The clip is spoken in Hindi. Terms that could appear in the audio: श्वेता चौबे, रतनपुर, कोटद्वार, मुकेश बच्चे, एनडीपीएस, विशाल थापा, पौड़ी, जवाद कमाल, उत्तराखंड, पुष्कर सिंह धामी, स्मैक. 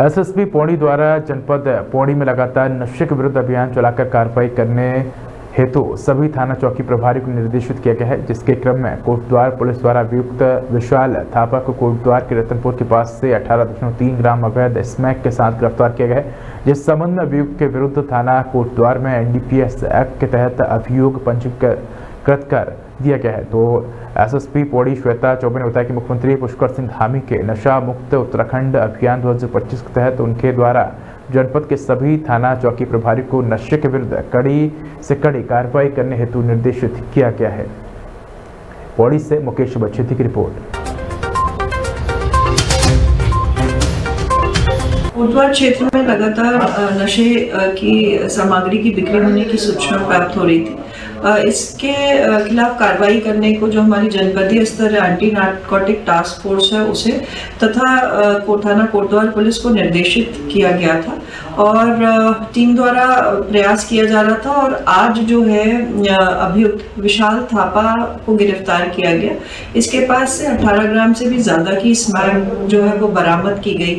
एसएसपी पौड़ी द्वारा जनपद पौड़ी में लगातार नशे के विरुद्ध अभियान चलाकर कार्रवाई करने हेतु सभी थाना चौकी प्रभारी को निर्देशित किया गया है, जिसके क्रम में कोटद्वार पुलिस द्वारा अभियुक्त विशाल थापा को कोटद्वार के रतनपुर के पास से 18.3 ग्राम अवैध स्मैक के साथ गिरफ्तार किया गया है। जिस संबंध में अभियुक्त के विरुद्ध थाना कोटद्वार में एनडीपीएस एक्ट के तहत अभियोग पंजीकृत कर दिया गया है। तो एसएसपी पौड़ी श्वेता चौबे ने बताया कि मुख्यमंत्री पुष्कर सिंह धामी के नशा मुक्त उत्तराखंड अभियान 2025 के तहत उनके द्वारा जनपद के सभी थाना चौकी प्रभारी को नशे के विरुद्ध कड़ी से कड़ी कार्रवाई करने हेतु निर्देशित किया गया है। पौड़ी से मुकेश बच्चे की रिपोर्ट। कोटद्वार क्षेत्र में लगातार नशे की सामग्री की बिक्री होने की सूचना प्राप्त हो रही थी। इसके खिलाफ कार्रवाई करने को जो हमारी जनपदीय स्तर एंटी नार्कोटिक टास्क फोर्स है उसे तथा थाना कोटद्वार पुलिस को निर्देशित किया गया था और टीम द्वारा प्रयास किया जा रहा था। और आज जो है अभियुक्त विशाल थापा को गिरफ्तार किया गया। इसके पास से 18 ग्राम से भी ज़्यादा की स्मैक जो है वो बरामद की गई है।